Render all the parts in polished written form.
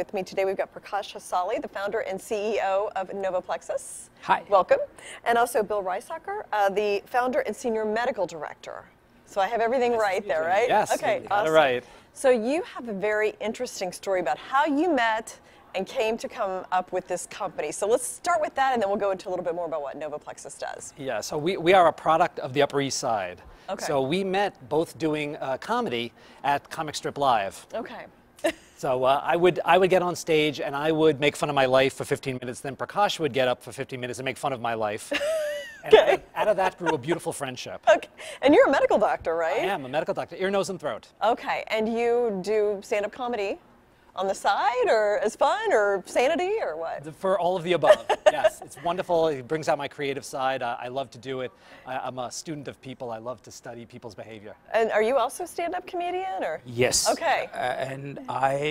With me today, we've got Prakash Hosalli, the founder and CEO of NovoPlexus. Hi. Welcome. And also Bill Reisacher, the founder and senior medical director. So I have everything right there, right? Yes. Okay, awesome. All right. So you have a very interesting story about how you met and came to come up with this company. So let's start with that, and then we'll go into a little bit more about what NovoPlexus does. Yeah, so we are a product of the Upper East Side. Okay. So we met both doing comedy at Comic Strip Live. Okay. So I would get on stage, and I would make fun of my life for 15 minutes. Then Prakash would get up for 15 minutes and make fun of my life. And okay. Out of that grew a beautiful friendship. Okay. And you're a medical doctor, right? I am a medical doctor, ear, nose, and throat. Okay. And you do stand-up comedy? On the side, or as fun, or sanity, or what? For all of the above, yes. It's wonderful. It brings out my creative side. I love to do it. I'm a student of people. I love to study people's behavior. And are you also a stand-up comedian, or? Yes. Okay.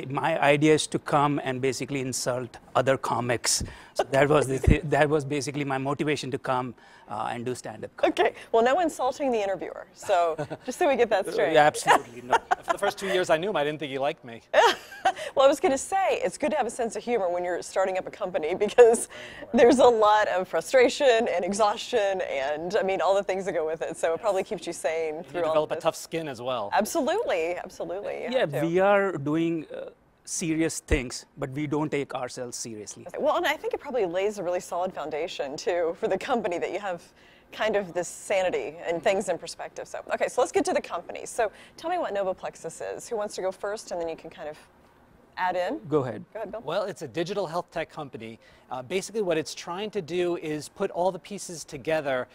My idea is to come and basically insult other comics. So that was that was basically my motivation to come and do stand-up comedy. Okay. Well, no insulting the interviewer. So just so we get that straight. Yeah, absolutely. No. For the first 2 years I knew him, I didn't think he liked me. Well, I was going to say, it's good to have a sense of humor when you're starting up a company, because there's a lot of frustration and exhaustion and, I mean, all the things that go with it. So it probably keeps you sane through all this. You develop a tough skin as well. Absolutely. Absolutely. Yeah, we are doing serious things, but we don't take ourselves seriously. Well, and I think it probably lays a really solid foundation, too, for the company, that you have kind of this sanity and things in perspective. So, okay, so let's get to the company. So tell me what NovoPlexus is. Who wants to go first, and then you can kind of add in? Go ahead. Go ahead, Bill. Well, it's a digital health tech company. Basically, what it's trying to do is put all the pieces together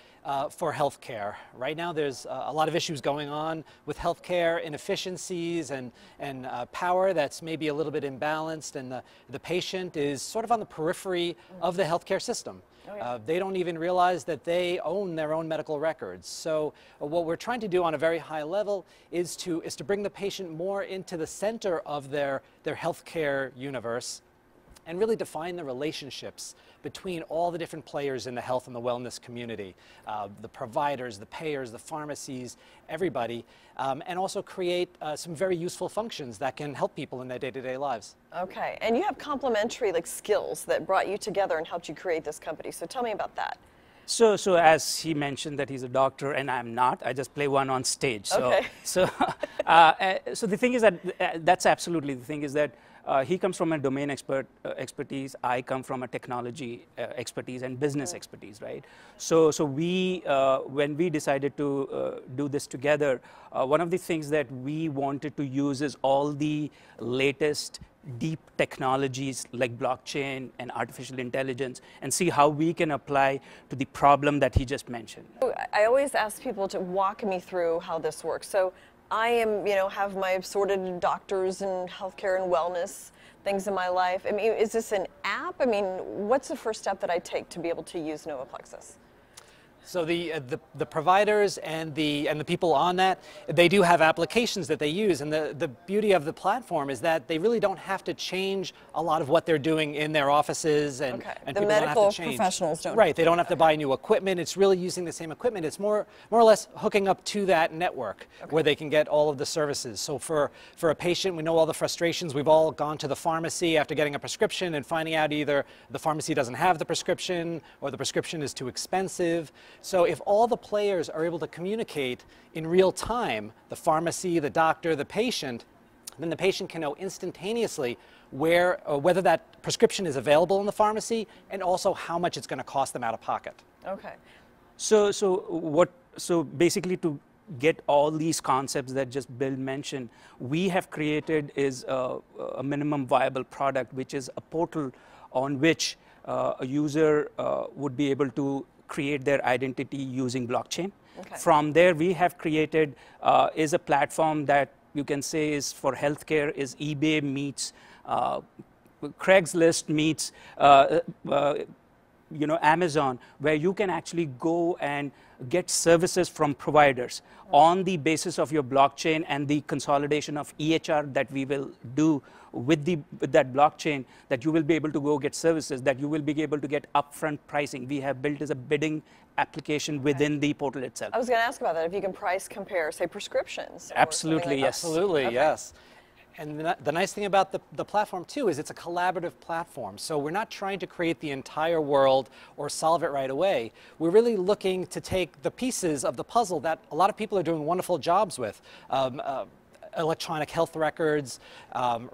for healthcare. Right now, there's a lot of issues going on with healthcare inefficiencies and power that's maybe a little bit imbalanced, and the patient is sort of on the periphery of the healthcare system. Oh, yeah. They don't even realize that they own their own medical records. So what we're trying to do on a very high level is to bring the patient more into the center of their healthcare universe, and really define the relationships between all the different players in the health and the wellness community, the providers, the payers, the pharmacies, everybody, and also create some very useful functions that can help people in their day-to-day lives. Okay, and you have complementary skills that brought you together and helped you create this company, so tell me about that. So as he mentioned that he's a doctor and I'm not, I just play one on stage. Okay. So the thing is that, that's absolutely the thing is that he comes from a domain expertise, I come from a technology expertise and business expertise, right? So we, when we decided to do this together, one of the things that we wanted to use is all the latest deep technologies like blockchain and artificial intelligence, and see how we can apply to the problem that he just mentioned. I always ask people to walk me through how this works. So I am, have my assorted doctors and healthcare and wellness things in my life. I mean, is this an app? I mean, what's the first step that I take to be able to use NovoPlexus? So the providers and the people on that, they do have applications that they use, and the beauty of the platform is that they really don't have to change a lot of what they're doing in their offices, and, okay. And the medical professionals don't. Right, they don't have to buy new equipment. It's really using the same equipment. It's more or less hooking up to that network, okay, where they can get all of the services. So for a patient, we know all the frustrations. We've all gone to the pharmacy after getting a prescription and finding out either the pharmacy doesn't have the prescription, or the prescription is too expensive. So if all the players are able to communicate in real time, the pharmacy, the doctor, the patient, then the patient can know instantaneously whether that prescription is available in the pharmacy, and also how much it's going to cost them out of pocket. Okay. So basically, to get all these concepts that just Bill mentioned, we have created is a minimum viable product, which is a portal on which a user would be able to create their identity using blockchain. Okay. From there, we have created is a platform that you can say is for healthcare, is eBay meets Craigslist meets Amazon, where you can actually go and get services from providers on the basis of your blockchain, and the consolidation of EHR that we will do with that blockchain, that you will be able to go get services, that you will be able to get upfront pricing. We have built as a bidding application within the portal itself. I was going to ask about that, if you can price compare, say, prescriptions. Absolutely, yes. Absolutely, okay. Yes. And the nice thing about the platform, too, is it's a collaborative platform. So we're not trying to create the entire world or solve it right away. We're really looking to take the pieces of the puzzle that a lot of people are doing wonderful jobs with. Electronic health records,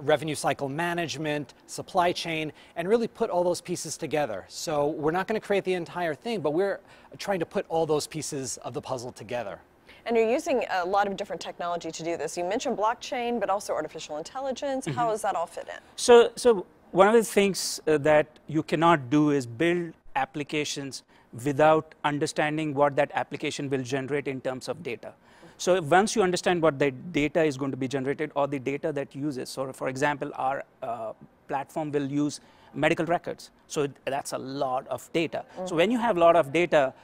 revenue cycle management, supply chain, and really put all those pieces together. So we're not going to create the entire thing, but we're trying to put all those pieces of the puzzle together. And you're using a lot of different technology to do this. You mentioned blockchain, but also artificial intelligence. Mm-hmm. How does that all fit in? So one of the things that you cannot do is build applications without understanding what that application will generate in terms of data. So once you understand what the data is going to be generated or the data that uses, so for example, our platform will use medical records. So that's a lot of data. Mm-hmm. So when you have a lot of data,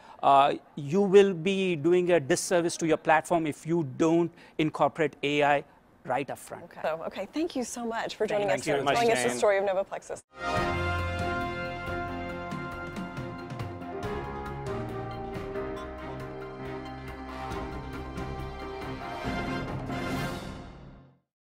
you will be doing a disservice to your platform if you don't incorporate AI right up front. Okay, thank you so much for joining us. Thank you very much, Jane. Telling us the story of NovoPlexus.